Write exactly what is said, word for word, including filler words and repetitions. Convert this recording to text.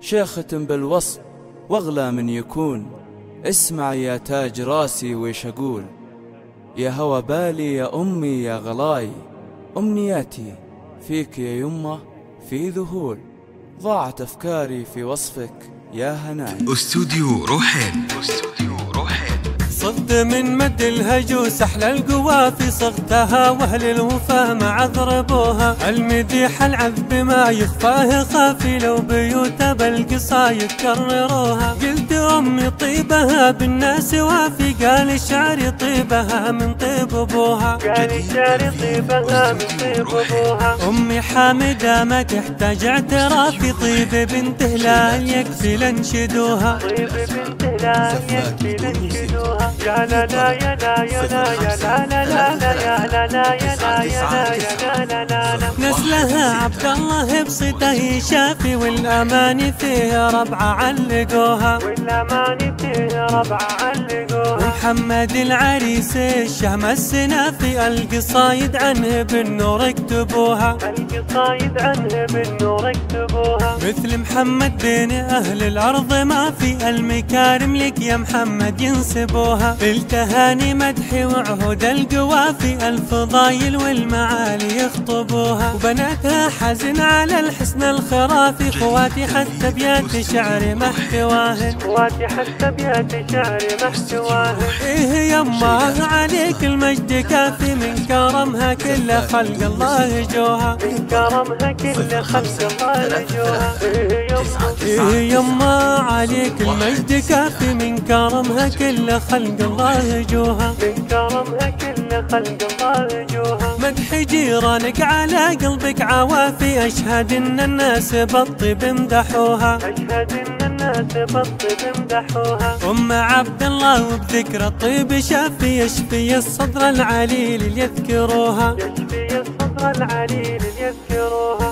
شيخة بالوصف واغلى من يكون. اسمع يا تاج راسي ويش أقول، يا هوى بالي يا أمي يا غلاي، أمنياتي فيك يا يمه في ذهول، ضاعت أفكاري في وصفك يا هناي. استوديو روحين. صد من مد الهجوس أحلى القوى في صغتها، وأهل الوفا مع ضربوها المديح العذب ما يخفاه خافي، لو بيوت بالقصا يكرروها. قلت أمي طيبها بالناس وافي، قال الشعر طيبها من طيب أبوها، قال الشعر طيبها من طيب أبوها. أمي حامدة ما تحتاج اعتراف، طيب بنت هلال يكفي لنشدوها، طيب بنت هلال يكفي لنشدوها. يا لا لا يا لا يا لا يا لا لا لا يا لا لا يا لا يا لا لا لا. نسلها عبد الله بصيته شافي، والأماني فيه ربعة علقوها، والأماني فيه ربعة علقوها. ومحمد العريس الشهم السنافي، القصايد عنه بالنور اكتبوها، القصايد عنه بالنور اكتبوها. مثل محمد بين أهل الأرض ما في، المكارم لك يا محمد ينسبوها. بالتهاني مدحي وعهود القوافي، الفضايل والمعالي يخطبوها. وبناتها حزن على الحسن الخرافي، خواتي حتى بيات شعري محتواهن، خواتي حتى بيات شعري محتواهن. إيه يما عليك المجد كافي، من كرمها كل خلق الله جوها، من كرمها كل خلق الله جوها. إيه يما عليك المجد كافي، من كرمها كل خلق الله يجوها، من كرمها كل خلق الله يجوها. مدح جيرانك على قلبك عوافي، أشهد إن الناس بالطيب مدحوها، أشهد إن الناس بالطيب مدحوها. أم عبد الله وبذكرى الطيب شافي، يشفي الصدر العليل ليذكروها، يشفي الصدر العليل ليذكروها.